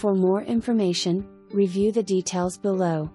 For more information, review the details below.